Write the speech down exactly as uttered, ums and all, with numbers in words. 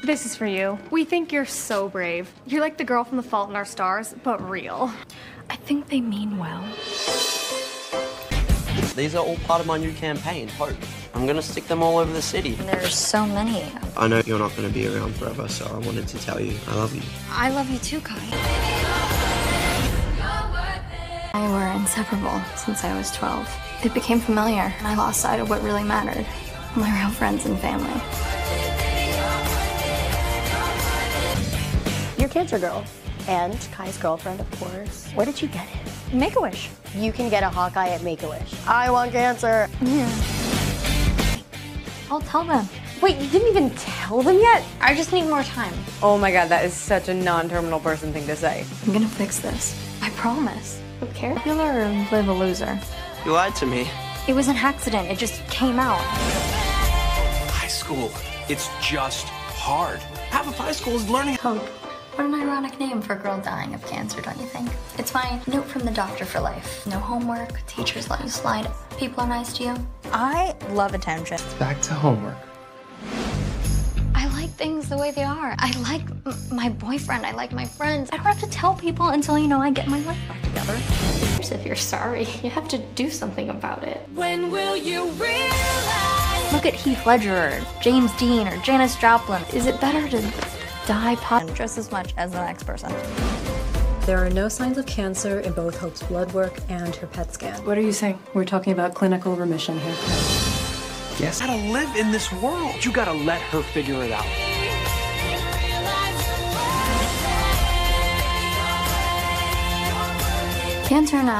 This is for you. We think you're so brave. You're like the girl from The Fault in Our Stars, but real. I think they mean well. These are all part of my new campaign, Hope. I'm gonna stick them all over the city. There's so many. I know you're not gonna be around forever, so I wanted to tell you I love you. I love you too, Kai. I were inseparable since I was twelve. It became familiar, and I lost sight of what really mattered. My real friends and family. Your kids are girls. And Kai's girlfriend, of course. Where did you get it? Make-A-Wish. You can get a Hawkeye at Make-A-Wish. I want cancer. Yeah. I'll tell them. Wait, you didn't even tell them yet? I just need more time. Oh my god, that is such a non-terminal person thing to say. I'm gonna fix this. I promise. Don't care. You'll never live a loser. You lied to me. It was an accident. It just came out. High school. It's just hard. Half of high school is learning how... What an ironic name for a girl dying of cancer, don't you think? It's fine. Note from the doctor for life. No homework, teachers let you slide, people are nice to you. I love attention. It's back to homework. I like things the way they are. I like m my boyfriend, I like my friends. I don't have to tell people until, you know, I get my life back together. If you're sorry, you have to do something about it. When will you realize? Look at Heath Ledger, or James Dean, or Janis Joplin. Is it better to... die pot just as much as the next person. There are no signs of cancer in both Hope's blood work and her P E T scan. What are you saying? We're talking about clinical remission here. Yes. How to live in this world. You gotta let her figure it out. Cancer now.